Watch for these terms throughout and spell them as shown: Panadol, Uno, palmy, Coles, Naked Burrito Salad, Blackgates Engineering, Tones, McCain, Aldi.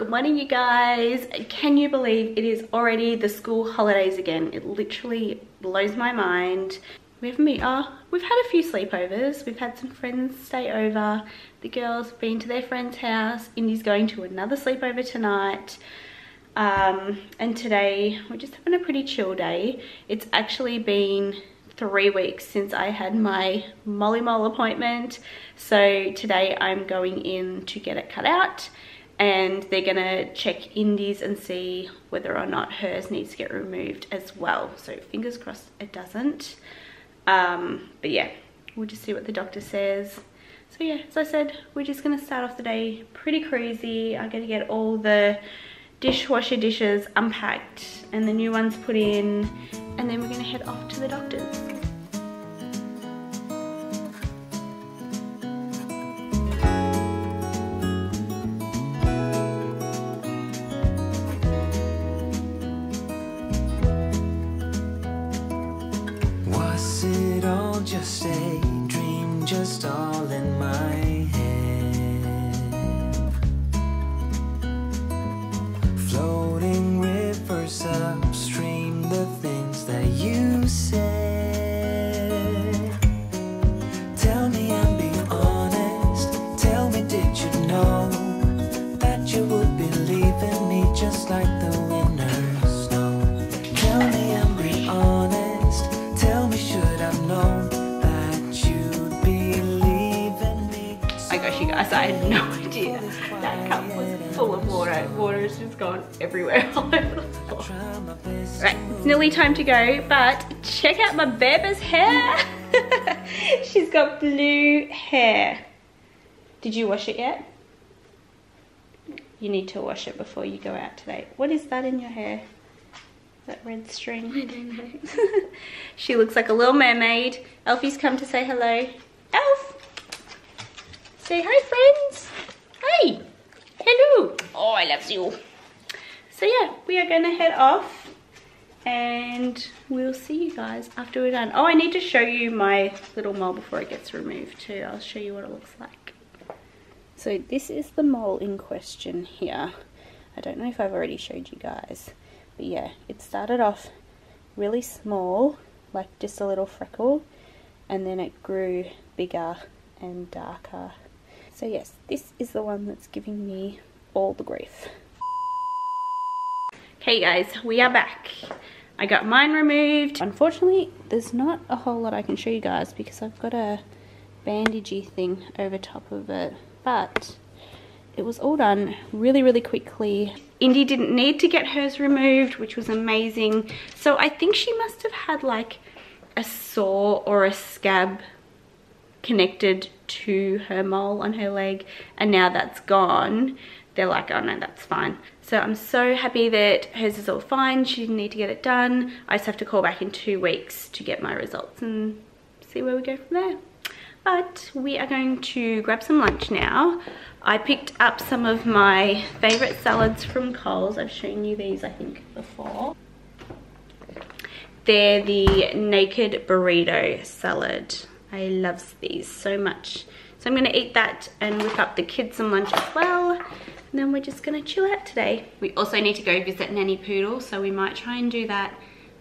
Good morning, you guys. Can you believe it is already the school holidays again? It literally blows my mind. We've had a few sleepovers. We've had some friends stay over. The girls have been to their friend's house. Indy's going to another sleepover tonight. And today we're just having a pretty chill day. It's actually been 3 weeks since I had my Molly Mole appointment. So today I'm going in to get it cut out. And they're gonna check Indy's and see whether or not hers needs to get removed as well. So fingers crossed it doesn't. But yeah, we'll just see what the doctor says. So yeah, as I said, we're just gonna start off the day pretty crazy. I'm gonna get all the dishwasher dishes unpacked and the new ones put in. And then we're gonna head off to the doctor's. Just a dream, just all in my head. Floating rivers upstream, the things that you said. Tell me and be honest, tell me did you know that you would be leaving me just like the winter's snow? Tell me and be honest, tell me should I've known. I had no idea. That cup was full of water. Water has just gone everywhere all over the floor. Right, it's nearly time to go, but check out my baby's hair. She's got blue hair. Did you wash it yet? You need to wash it before you go out today. What is that in your hair? That red string? I don't know. She looks like a little mermaid. Elfie's come to say hello. Elf! Say hi, friends. Hey, hello. Oh, I love you. So yeah, we are gonna head off and we'll see you guys after we're done. Oh, I need to show you my little mole before it gets removed too. I'll show you what it looks like. So this is the mole in question here. I don't know if I've already showed you guys, but yeah, it started off really small, like just a little freckle, and then it grew bigger and darker. So yes, this is the one that's giving me all the grief. Okay guys, we are back. I got mine removed. Unfortunately, there's not a whole lot I can show you guys because I've got a bandagey thing over top of it. But it was all done really, really quickly. Indy didn't need to get hers removed, which was amazing. So I think she must have had like a sore or a scab connected to her mole on her leg, and now that's gone. They're like, oh no, that's fine. So I'm so happy that hers is all fine. She didn't need to get it done. I just have to call back in 2 weeks to get my results and see where we go from there. But we are going to grab some lunch now. I picked up some of my favorite salads from Coles. I've shown you these, I think, before. They're the Naked Burrito Salad. I love these so much. So I'm gonna eat that and whip up the kids some lunch as well. And then we're just gonna chill out today. We also need to go visit Nanny Poodle, so we might try and do that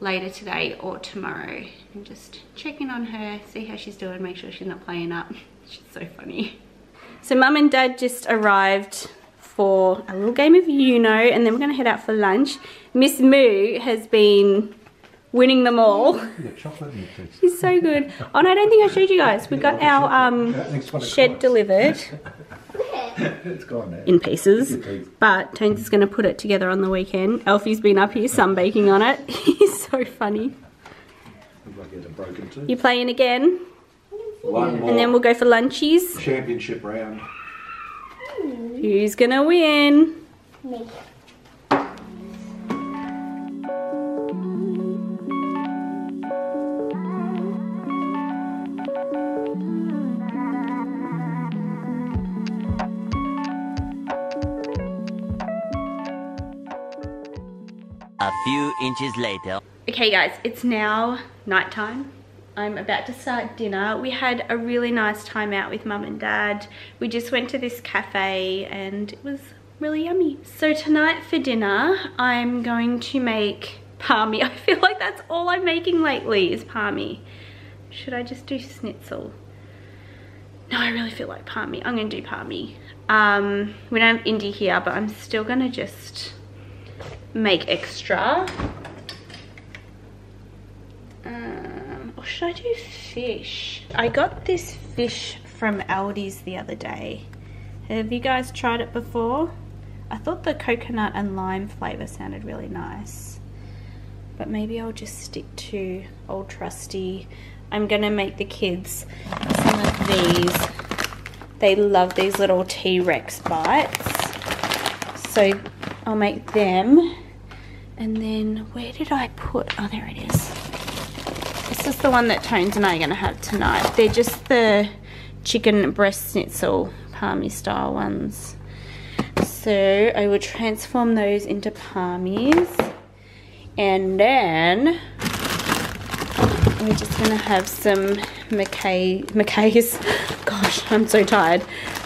later today or tomorrow. And just check in on her, see how she's doing, make sure she's not playing up. She's so funny. So Mum and Dad just arrived for a little game of Uno, and then we're gonna head out for lunch. Miss Moo has been winning them all. She's so good. Oh no, I don't think I showed you guys. We got our shed delivered. It's gone now. In pieces. But Tones is going to put it together on the weekend. Elfie's been up here sunbaking on it. He's so funny. You playing again? One more. And then we'll go for lunchies. Championship round. Who's going to win? Me. A few inches later. Okay guys, it's now nighttime. I'm about to start dinner. We had a really nice time out with Mum and Dad. We just went to this cafe and it was really yummy. So tonight for dinner, I'm going to make palmy. I feel like that's all I'm making lately is palmy. Should I just do schnitzel? No, I really feel like palmy. I'm gonna do palmy. We don't have Indy here, but I'm still gonna just make extra. Or should I do fish? I got this fish from Aldi's the other day. Have you guys tried it before? I thought the coconut and lime flavor sounded really nice, but maybe I'll just stick to old trusty. I'm gonna make the kids some of these. They love these little T-Rex bites, so I'll make them. And then where did I put, oh there it is. This is the one that Tones and I are gonna have tonight. They're just the chicken breast schnitzel palmy style ones. So I will transform those into palmies, and then we're just gonna have some McCain's, gosh I'm so tired,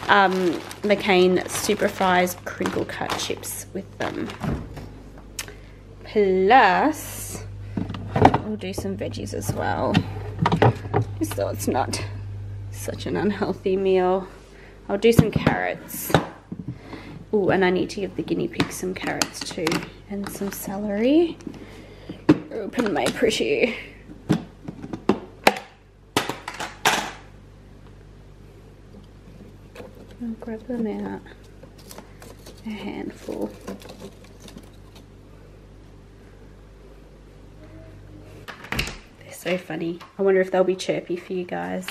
McCain Super Fries crinkle cut chips with them. Plus we'll do some veggies as well, just so it's not such an unhealthy meal. I'll do some carrots. Oh, and I need to give the guinea pig some carrots too, and some celery. Open my pretty. I'll grab them out, a handful. They're so funny. I wonder if they'll be chirpy for you guys.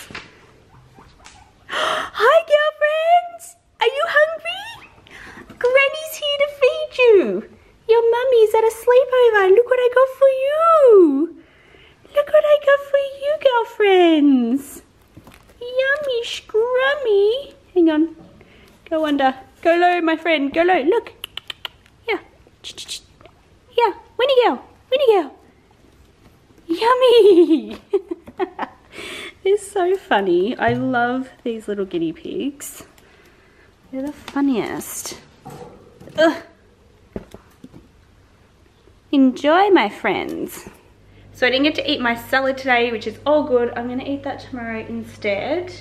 Hi girlfriends! Are you hungry? Granny's here to feed you. Your mummy's at a sleepover. Look what I got for you. Look what I got for you, girlfriends. Yummy scrummy. Hang on. Go under. Go low, my friend. Go low. Look. Yeah. Yeah. Winnie girl. Winnie girl. Yummy. They're so funny. I love these little guinea pigs. They're the funniest. Ugh. Enjoy, my friends. So I didn't get to eat my salad today, which is all good. I'm gonna eat that tomorrow instead.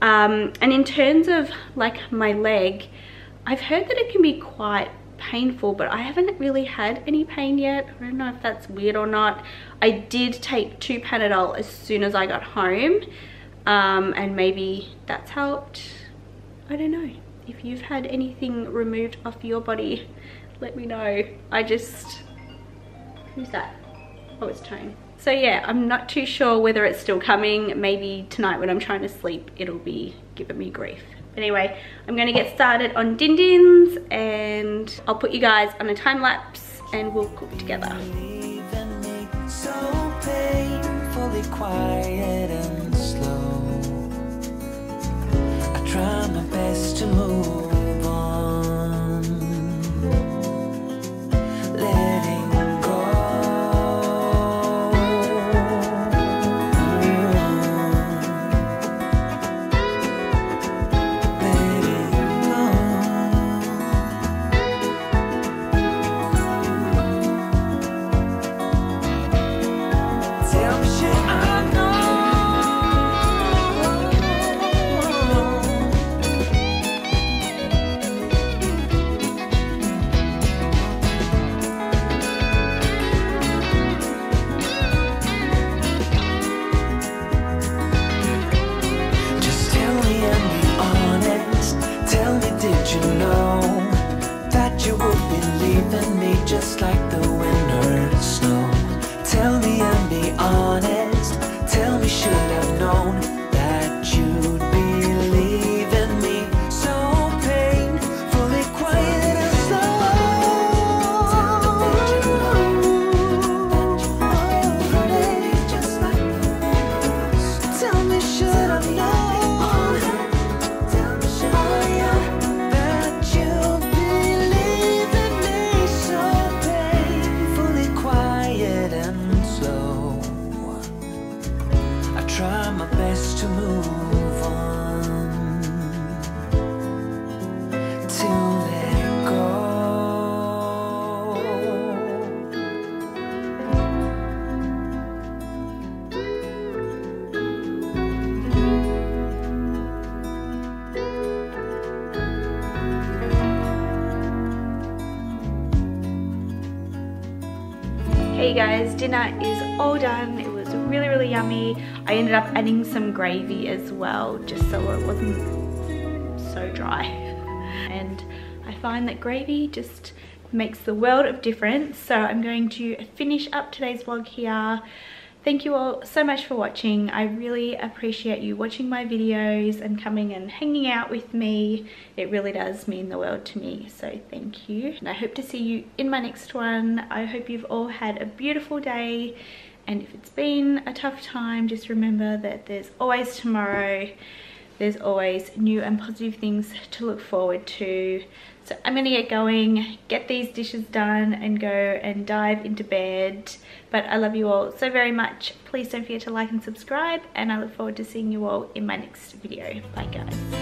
And in terms of like my leg, I've heard that it can be quite painful, but I haven't really had any pain yet. I don't know if that's weird or not. I did take 2 Panadol as soon as I got home, and maybe that's helped. I don't know. If you've had anything removed off your body, let me know. I just, who's that? Oh, it's Tone. So yeah, I'm not too sure whether it's still coming. Maybe tonight when I'm trying to sleep, it'll be giving me grief. Anyway, I'm gonna get started on din dins, and I'll put you guys on a time lapse and we'll cook together. So painfully quiet and slow. I try my best to move on, letting go. Just like the winter snow. Tell me and be honest. Tell me, should I've known that you'd believe in me? So painfully quiet and slow. Tell me, should I've known? That you believe in me, so painful. Hey guys, dinner is all done. It was really yummy. I ended up adding some gravy as well, just so it wasn't so dry. And I find that gravy just makes the world of difference. So I'm going to finish up today's vlog here. Thank you all so much for watching. I really appreciate you watching my videos and coming and hanging out with me. It really does mean the world to me, so thank you. And I hope to see you in my next one. I hope you've all had a beautiful day. And if it's been a tough time, just remember that there's always tomorrow. There's always new and positive things to look forward to. So I'm gonna get going, get these dishes done and go and dive into bed. But I love you all so very much. Please don't forget to like and subscribe, and I look forward to seeing you all in my next video. Bye guys.